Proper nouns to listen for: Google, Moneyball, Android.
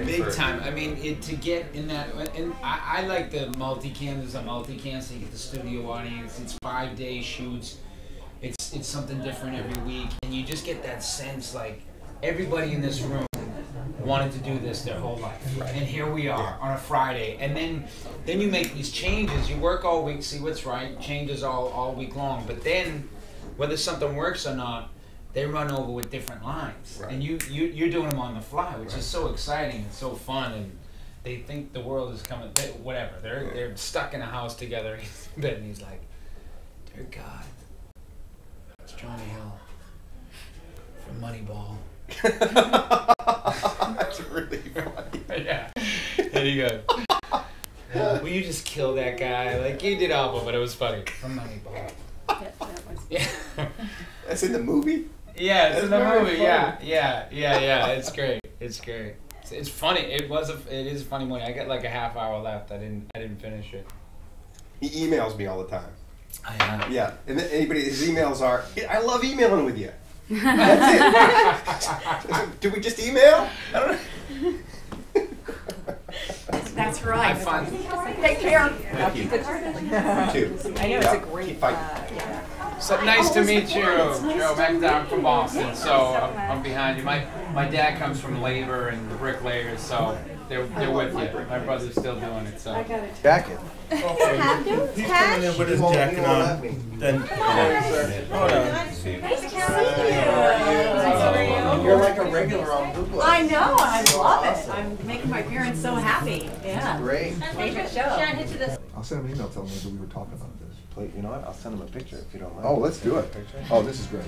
recommend. Big time. I mean, to get in that, and I like the multi-cam. There's a multi-cam, so you get the studio audience. It's 5-day shoots. It's something different every week, and you just get that sense like everybody in this room wanted to do this their whole life, right. And here we are on a Friday, and then you make these changes. You work all week, see what's right, changes all week long, but then whether something works or not, they run over with different lines, right. And you're doing them on the fly, which right. is so exciting and so fun. And they think the world is coming, whatever. They're stuck in a house together, and he's like, "Dear God, it's Johnny Hill from Moneyball." That's really funny. Yeah. There you go. Will you just kill that guy? Like, you did awful, but it was funny. From Moneyball. Yeah. That's in the movie? Yeah, it's in the movie. Funny. Yeah. It's great. It's great. It's funny. It is a funny movie. I got like a half hour left. I didn't finish it. He emails me all the time. I know. Yeah. And then anybody, his emails are, I love emailing with you. That's it. Do we just email? I don't know. That's right. I find take care. Thank you. You too. I know it's a great. Yeah. So nice to meet you, Joe. I'm from Boston, so I'm behind you. My dad comes from labor and the bricklayers, so they're with you. My brother's still doing it, so. I got a jacket. He's coming in with his jacket on. Then. Nice to see you. You're like a regular on Google. I know, I love it. I'm making my parents so happy. Yeah. It's great. Favorite show. I'll send him an email telling him that we were talking about this. You know what? I'll send him a picture if you don't mind. Oh, let's do it. Oh, this is great.